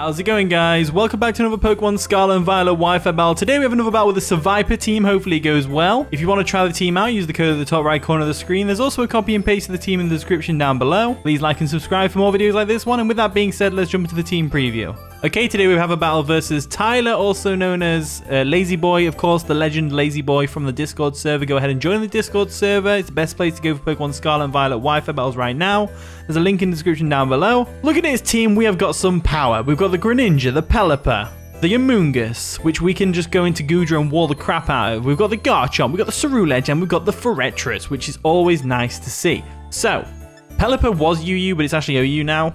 How's it going, guys? Welcome back to another Pokemon Scarlet and Violet Wi-Fi battle. Today we have another battle with the Seviper team. Hopefully it goes well. If you want to try the team out, use the code at the top right corner of the screen. There's also a copy and paste of the team in the description down below. Please like and subscribe for more videos like this one. And with that being said, let's jump into the team preview. Okay, today we have a battle versus Tyler, also known as Lazy Boy, of course, the legend Lazy Boy from the Discord server. Go ahead and join the Discord server. It's the best place to go for Pokemon Scarlet and Violet Wi-Fi battles right now. There's a link in the description down below. Looking at his team, we have got some power. We've got the Greninja, the Pelipper, the Amoonguss, which we can just go into Goodra and wall the crap out of. We've got the Garchomp, we've got the Ceruledge, and we've got the Forretress, which is always nice to see. So, Pelipper was UU, but it's actually OU now,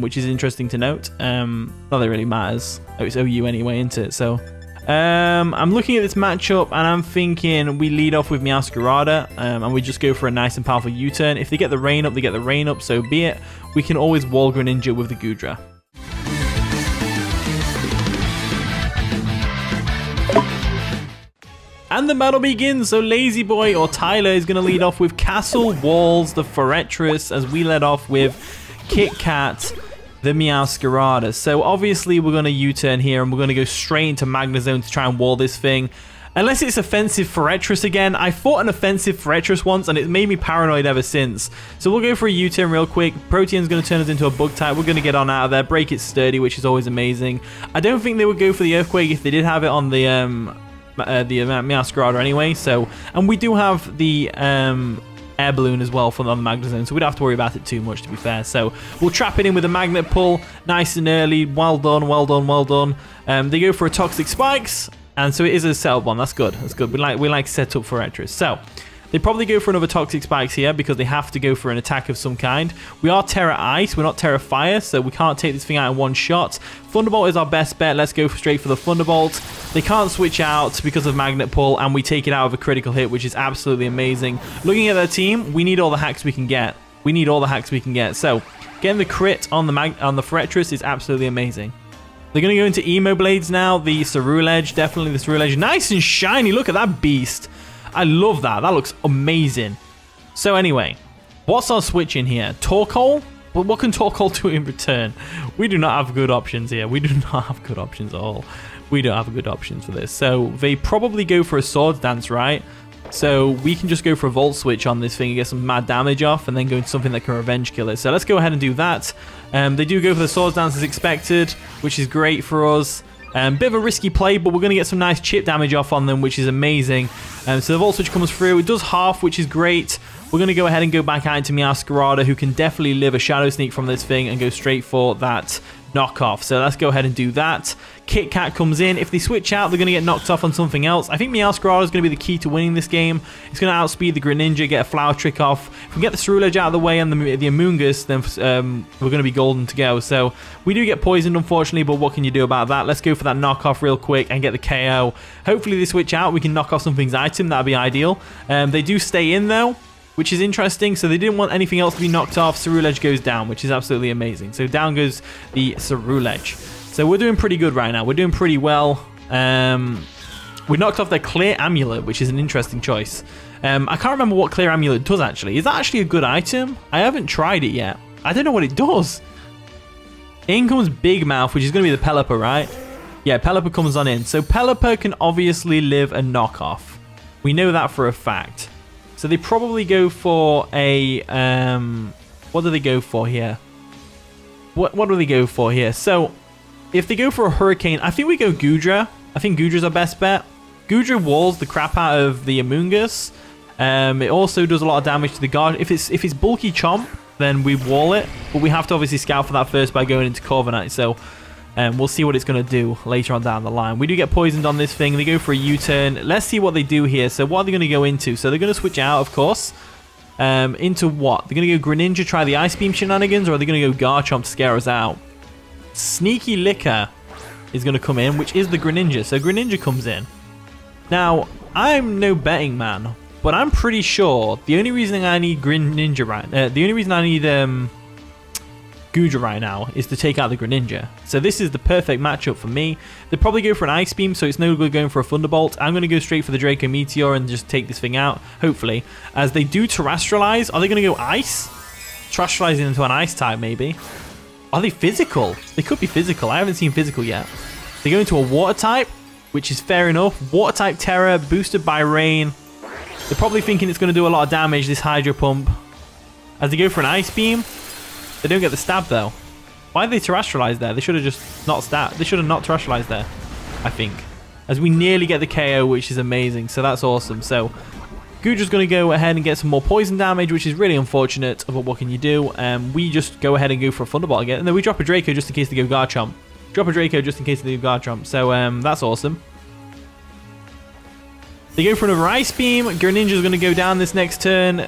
which is interesting to note. Not that it really matters. Oh, it's OU anyway, isn't it? So, I'm looking at this matchup, and I'm thinking we lead off with Meowscarada, and we just go for a nice and powerful U-turn. If they get the rain up, they get the rain up, so be it. We can always wall Greninja with the Goodra. And the battle begins, so Lazy Boy, or Tyler, is going to lead off with Castle, Walls, the Forretress, as we led off with Kit Kat, the Meowscarada. So obviously we're going to U-turn here, and we're going to go straight into Magnezone to try and wall this thing. Unless it's offensive Forretress again. I fought an offensive Forretress once, and it's made me paranoid ever since. So we'll go for a U-turn real quick. Protein's going to turn us into a bug type. We're going to get on out of there. Break it sturdy, which is always amazing. I don't think they would go for the Earthquake if they did have it on the Meowscarada anyway, so, and we do have the air balloon as well for the Magnezone, so we don't have to worry about it too much, to be fair. So we'll trap it in with a magnet pull, nice and early. Well done, well done, well done. They go for a Toxic Spikes, and so it is a setup one. That's good, that's good. We like setup Forretress. So they probably go for another Toxic Spikes here because they have to go for an attack of some kind. We are Terra Ice, we're not Terra Fire, so we can't take this thing out in one shot. Thunderbolt is our best bet. Let's go straight for the Thunderbolt. They can't switch out because of Magnet Pull, and we take it out of a critical hit, which is absolutely amazing. Looking at their team, we need all the hacks we can get. We need all the hacks we can get. So getting the crit on the Forretress is absolutely amazing. They're going to go into Emo Blades now. The Ceruledge, definitely the Ceruledge. Nice and shiny. Look at that beast. I love that. That looks amazing. So anyway, what's our switch in here? Torkoal? But what can Torkoal do in return? We do not have good options here. We do not have good options at all. We don't have good options for this. So they probably go for a Swords Dance, right? So we can just go for a Volt Switch on this thing and get some mad damage off and then go into something that can Revenge Kill it. So let's go ahead and do that. They do go for the Swords Dance as expected, which is great for us. Bit of a risky play, but we're going to get some nice chip damage off on them, which is amazing. So the Volt Switch comes through. It does half, which is great. We're going to go ahead and go back out into Meowscarada, who can definitely live a Shadow Sneak from this thing and go straight for that Knock Off. So let's go ahead and do that. Kit Kat comes in. If they switch out, they're going to get knocked off on something else. I think Meowscarada is going to be the key to winning this game. It's going to outspeed the Greninja, get a Flower Trick off. If we get the Ceruledge out of the way and the Amoonguss, then we're going to be golden to go. So we do get poisoned, unfortunately, but what can you do about that? Let's go for that Knock Off real quick and get the KO. Hopefully they switch out. We can knock off something's item. That'd be ideal. They do stay in, though, which is interesting. So they didn't want anything else to be knocked off. Ceruledge goes down, which is absolutely amazing. So down goes the Ceruledge. So we're doing pretty good right now. We're doing pretty well. We knocked off their Clear Amulet, which is an interesting choice. I can't remember what Clear Amulet does, actually. Is that actually a good item? I haven't tried it yet. I don't know what it does. In comes Big Mouth, which is going to be the Pelipper, right? Yeah, Pelipper comes on in. So Pelipper can obviously live a knockoff. We know that for a fact. So they probably go for a, what do they go for here? What do they go for here? So if they go for a Hurricane, I think we go Goodra. I think Goodra's our best bet. Goodra walls the crap out of the Amoonguss. It also does a lot of damage to the guard. If it's bulky Chomp, then we wall it. But we have to obviously scout for that first by going into Corviknight. So we'll see what it's going to do later on down the line. We do get poisoned on this thing. They go for a U-turn. Let's see what they do here. So what are they going to go into? So they're going to switch out, of course. Into what? They're going to go Greninja, try the Ice Beam shenanigans, or are they going to go Garchomp to scare us out? Sneaky Licker is going to come in, which is the Greninja. So Greninja comes in. Now, I'm no betting man, but I'm pretty sure the only reason I need Greninja right now, the only reason I need Goodra right now is to take out the Greninja. So this is the perfect matchup for me. They probably go for an Ice Beam, so it's no good going for a Thunderbolt. I'm going to go straight for the Draco Meteor and just take this thing out, hopefully. As they do Terrestrialize, are they going to go Ice? Terrestrializing into an Ice type, maybe. Are they physical? They could be physical. I haven't seen physical yet. They go into a water type, which is fair enough. Water type Terra, boosted by rain. They're probably thinking it's going to do a lot of damage, this Hydro Pump. As they go for an Ice Beam, they don't get the stab though. Why did they terrestrialize there? They should have just not stabbed. They should have not terrestrialized there, I think. As we nearly get the KO, which is amazing. So that's awesome. So Goodra's going to go ahead and get some more poison damage, which is really unfortunate, but what can you do? We just go ahead and go for a Thunderbolt again. And then we drop a Draco just in case they go Garchomp. Drop a Draco just in case they go Garchomp. So that's awesome. They go for another Ice Beam. Greninja's going to go down this next turn.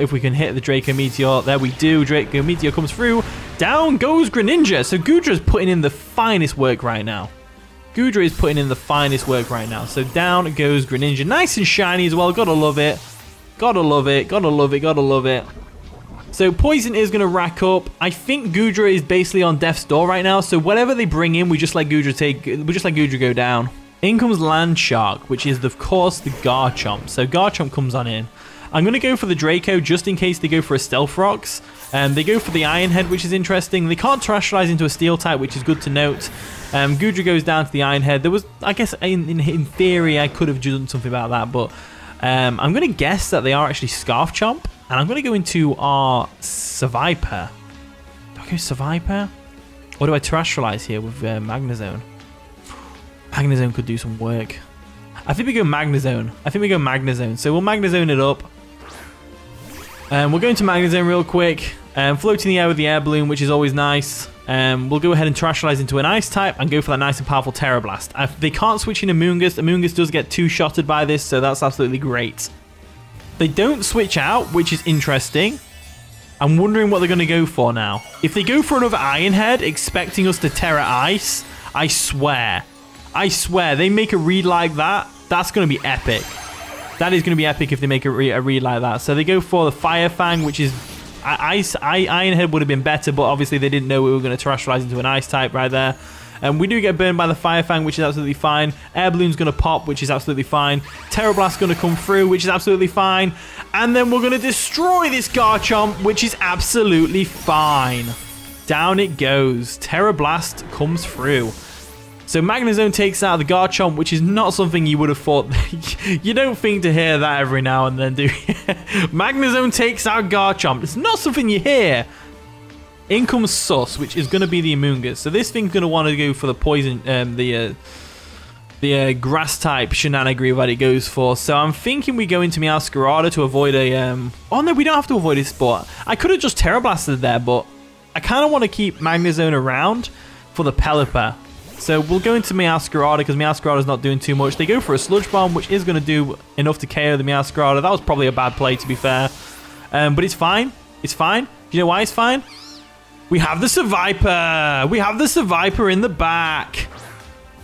If we can hit the Draco Meteor. There we do. Draco Meteor comes through. Down goes Greninja. So Goodra's putting in the finest work right now. Goodra is putting in the finest work right now. So down goes Greninja. Nice and shiny as well. Gotta love it. Gotta love it. Gotta love it. Gotta love it. So poison is going to rack up. I think Goodra is basically on death's door right now. So whatever they bring in, we just let Goodra go down. In comes Landshark, which is, of course, the Garchomp. So Garchomp comes on in. I'm going to go for the Draco just in case they go for a Stealth Rocks. They go for the Iron Head, which is interesting. They can't terrestrialize into a Steel type, which is good to note. Goodra goes down to the Iron Head. There was, I guess, in theory, I could have done something about that, but I'm going to guess that they are actually Scarf Chomp, and I'm going to go into our Seviper. Do I go Seviper? Or do I terrestrialize here with Magnezone? Magnezone could do some work. I think we go Magnezone. So we'll Magnezone it up. We're going to Magnezone real quick. Float in the air with the air balloon, which is always nice. We'll go ahead and terrestrialize into an ice type and go for that nice and powerful Tera Blast. They can't switch in Amoonguss. Amoonguss does get two-shotted by this, so that's absolutely great. They don't switch out, which is interesting. I'm wondering what they're going to go for now. If they go for another Iron Head, expecting us to Terra Ice, I swear, they make a read like that, that's going to be epic. That is going to be epic if they make a read like that. So they go for the Fire Fang, which is... Iron Head would have been better, but obviously they didn't know we were going to terrestrialize into an ice type right there. We do get burned by the Fire Fang, which is absolutely fine. Air Balloon's going to pop, which is absolutely fine. Tera Blast's going to come through, which is absolutely fine. And then we're going to destroy this Garchomp, which is absolutely fine. Down it goes. Tera Blast comes through. So Magnezone takes out the Garchomp, which is not something you would have thought. You don't think to hear that every now and then, do you? Magnezone takes out Garchomp. It's not something you hear. In comes Sus, which is going to be the Amoonguss. So this thing's going to want to go for the poison, the grass type shenanigans that it goes for. So I'm thinking we go into Meowscarada to avoid a. Oh no, we don't have to avoid a Spore. I could have just Tera Blasted there, but I kind of want to keep Magnezone around for the Pelipper. So we'll go into Meowscarada because Meowscarada's not doing too much. They go for a Sludge Bomb, which is going to do enough to KO the Meowscarada. That was probably a bad play, to be fair. But it's fine. It's fine. Do you know why it's fine? We have the Seviper. We have the Seviper in the back.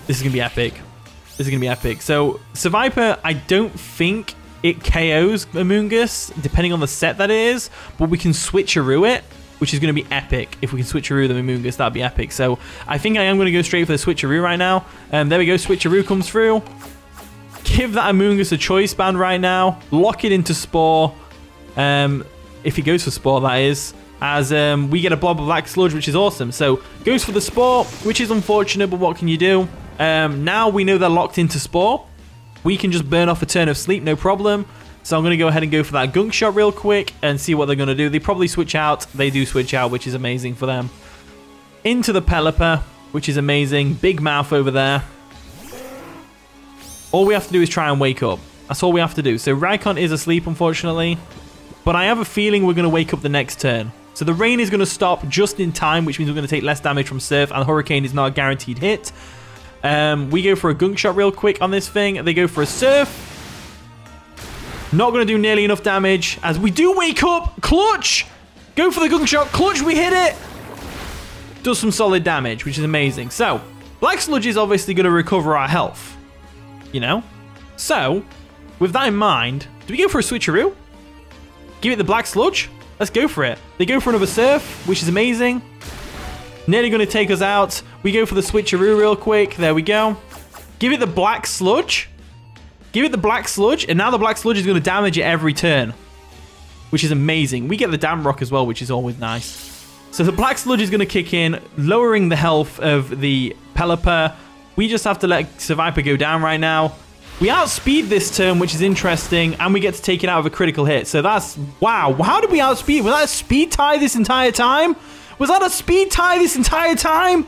This is going to be epic. So Seviper, I don't think it KOs Amoonguss, depending on the set that it is. But we can Switcheroo it, which is going to be epic. If we can Switcheroo the Amoonguss, that'd be epic. So I think I am going to go straight for the Switcheroo right now. There we go, Switcheroo comes through. Give that Amoonguss a Choice Band right now. Lock it into Spore. If he goes for Spore, that is. As we get a blob of Black Sludge, which is awesome. So goes for the Spore, which is unfortunate, but what can you do? Now we know they're locked into Spore. We can just burn off a turn of sleep, no problem. So I'm going to go ahead and go for that Gunk Shot real quick and see what they're going to do. They probably switch out. They do switch out, which is amazing for them. Into the Pelipper, which is amazing. Big Mouth over there. All we have to do is try and wake up. That's all we have to do. So Rykon is asleep, unfortunately. But I have a feeling we're going to wake up the next turn. So the rain is going to stop just in time, which means we're going to take less damage from Surf. And Hurricane is not a guaranteed hit. We go for a Gunk Shot real quick on this thing. They go for a Surf. Not going to do nearly enough damage as we do wake up. Clutch! Go for the Gunk Shot. Clutch, we hit it. Does some solid damage, which is amazing. So, Black Sludge is obviously going to recover our health. You know? So, with that in mind, do we go for a Switcheroo? Give it the Black Sludge? Let's go for it. They go for another Surf, which is amazing. Nearly going to take us out. We go for the Switcheroo real quick. There we go. Give it the Black Sludge. Give it the Black Sludge, and now the Black Sludge is going to damage it every turn, which is amazing. We get the Damrock as well, which is always nice. So the Black Sludge is going to kick in, lowering the health of the Pelipper. We just have to let Seviper go down right now. We outspeed this turn, which is interesting, and we get to take it out of a critical hit. So that's... wow. How did we outspeed? Was that a speed tie this entire time? Was that a speed tie this entire time?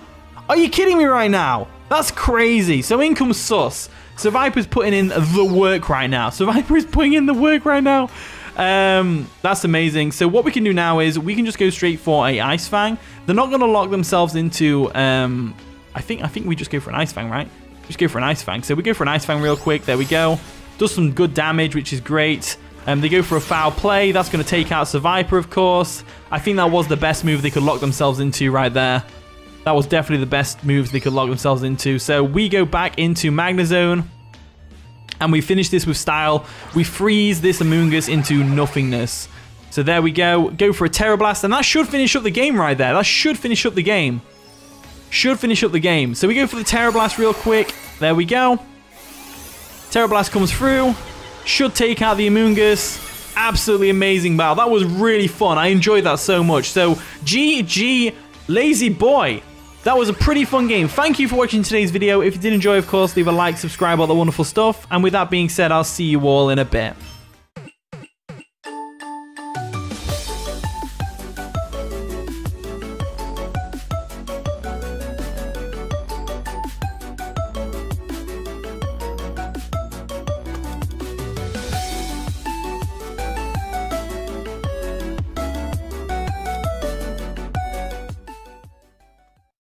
Are you kidding me right now? That's crazy. So in comes Sus. Seviper's putting in the work right now. Seviper is putting in the work right now. That's amazing. So what we can do now is we can just go straight for a Ice Fang. They're not going to lock themselves into... I think we just go for an Ice Fang, right? Just go for an Ice Fang. So we go for an Ice Fang real quick. There we go. Does some good damage, which is great. They go for a Foul Play. That's going to take out Seviper, of course. I think that was the best move they could lock themselves into right there. That was definitely the best moves they could lock themselves into. So we go back into Magnezone. And we finish this with style. We freeze this Amoonguss into nothingness. So there we go. Go for a Tera Blast. And that should finish up the game right there. That should finish up the game. Should finish up the game. So we go for the Tera Blast real quick. There we go. Tera Blast comes through. Should take out the Amoonguss. Absolutely amazing battle. That was really fun. I enjoyed that so much. So GG Lazy Boy. That was a pretty fun game. Thank you for watching today's video. If you did enjoy, of course, leave a like, subscribe, all the wonderful stuff. And with that being said, I'll see you all in a bit.